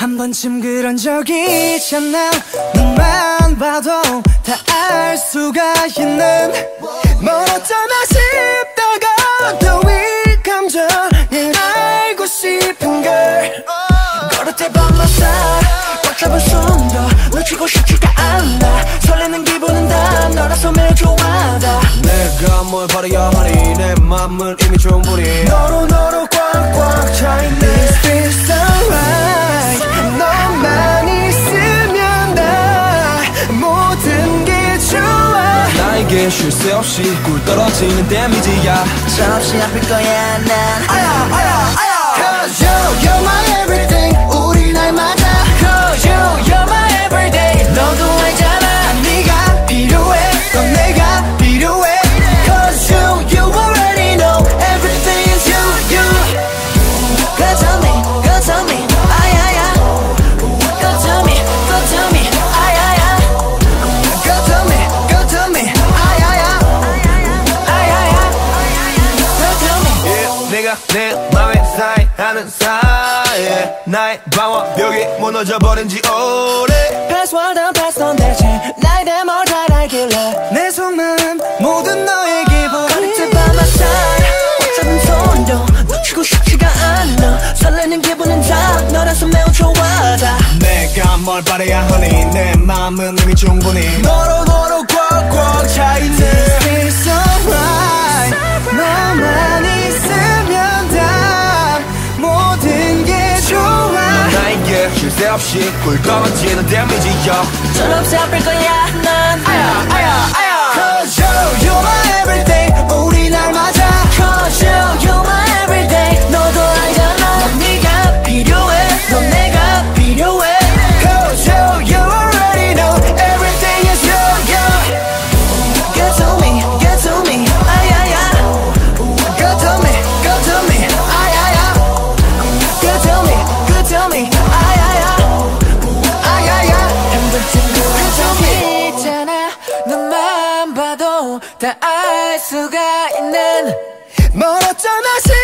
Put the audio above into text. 한 번쯤 그런 적이 있잖아. 눈만 봐도 다 알 수가 있는 멀었잖아 싶다가 더 이 감정을 알고 싶은 걸 걸을 때 밤마다 꽉 잡은 숨도 놓치고 싶지가 않아. 설레는 기분은 다 너라서 매우 좋아하다. 내가 뭘 바래야 하니 내 맘은 이미 충분히 너로 꽉꽉 차있네. This feels alright. 너만 있으면 나 모든 게 좋아. 나에게 쉴 새 없이 꿀 떨어지는 데미지야. 잠시 아플 거야 난 아야 아야 아야. Cause you're my everything. 우리 날 맞아. Cause you're my everyday. 너도 알잖아 네가 필요해. 넌 내가 필요해. Cause you already know everything is you. Good to me, 아야야. Good to me, 아야야. Good to me, 아야야. 아야야. Good to me. Yeah, 내가 내 맘에 사인하는 사이에 나의 방어벽이 무너져버린 지 오래. Password and password 대신 나에 대해 뭘 잘 알길래 내 속마음 모든 너의 기분. 가릴 때 밤마다 꽉 잡은 손도 놓치고 싶지가 않아. 설레는 기분은 다 너라서 매우 좋아하다. 내가 뭘 바래야 하니 내 맘은 이미 충분히 너로 꽉꽉 차있네. This is alright. 너만 있으면 다 모든 게 좋아. 나에게 쉴 새 없이 꿀 떨어지는 데미지야. 철없이 아플 거야 난 아야 아야 아야. Cause you're my everything. 우리 날 맞아. Cause you're my everyday. 너도 알잖아 넌 네가 필요해. 넌 내가 필요해. Cause you already know everything is you. Get to me, get to me. 아야야. Get to me, get to me. 아야야. Good to me, 아야야, 아야야. 힘들 친구, good to me. 있잖아, 눈만 봐도 다 알 수가 있는 멀었잖아.